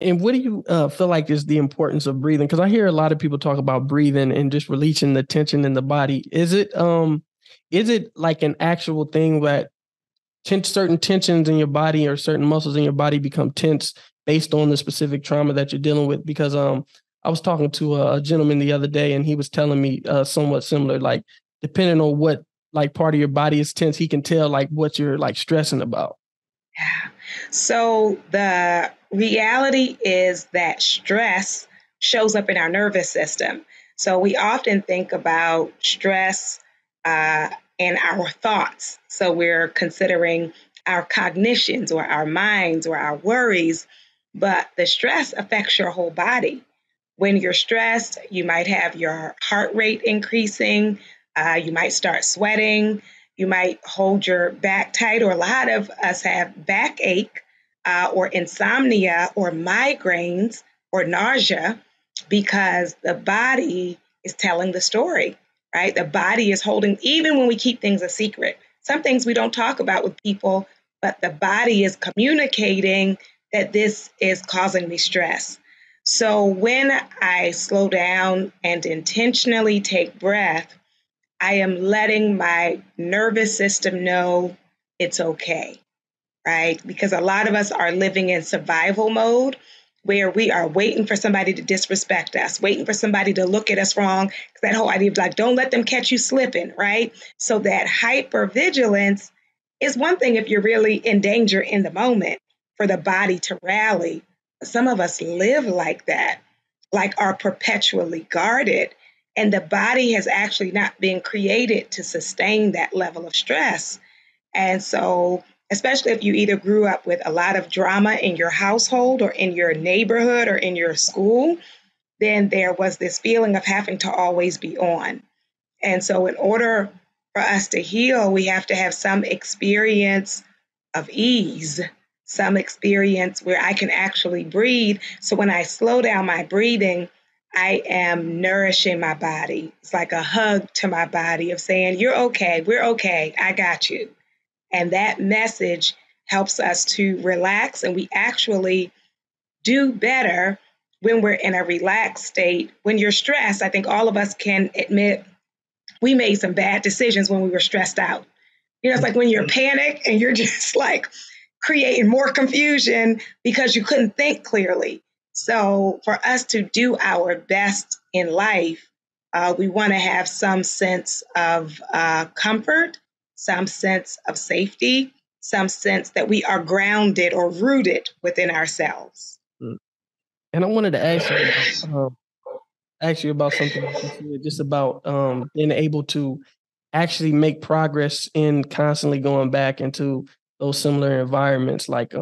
And what do you feel like is the importance of breathing? Because I hear a lot of people talk about breathing and just releasing the tension in the body. Is it like an actual thing that certain tensions in your body or certain muscles in your body become tense based on the specific trauma that you're dealing with? Because I was talking to a gentleman the other day, and he was telling me somewhat similar, like depending on what like part of your body is tense, he can tell like what you're like stressing about. Yeah. So the reality is that stress shows up in our nervous system. So we often think about stress in our thoughts. So we're considering our cognitions or our minds or our worries, but the stress affects your whole body. When you're stressed, you might have your heart rate increasing. You might start sweating. You might hold your back tight, or a lot of us have backache or insomnia or migraines or nausea because the body is telling the story, right? The body is holding, even when we keep things a secret. Some things we don't talk about with people, but the body is communicating that this is causing me stress. So when I slow down and intentionally take breath, I am letting my nervous system know it's okay, right? Because a lot of us are living in survival mode where we are waiting for somebody to disrespect us, waiting for somebody to look at us wrong. That whole idea of like, don't let them catch you slipping, right? So that hypervigilance is one thing if you're really in danger in the moment for the body to rally. Some of us live like that, like are perpetually guarded. And the body has actually not been created to sustain that level of stress. And so, especially if you either grew up with a lot of drama in your household or in your neighborhood or in your school, then there was this feeling of having to always be on. And so in order for us to heal, we have to have some experience of ease, some experience where I can actually breathe. So when I slow down my breathing, I am nourishing my body. It's like a hug to my body of saying, you're okay, we're okay, I got you. And that message helps us to relax, and we actually do better when we're in a relaxed state. When you're stressed, I think all of us can admit we made some bad decisions when we were stressed out. You know, it's like when you're panicked and you're just like creating more confusion because you couldn't think clearly. So for us to do our best in life, we want to have some sense of comfort, some sense of safety, some sense that we are grounded or rooted within ourselves. And I wanted to ask you about something just about being able to actually make progress in constantly going back into those similar environments. Like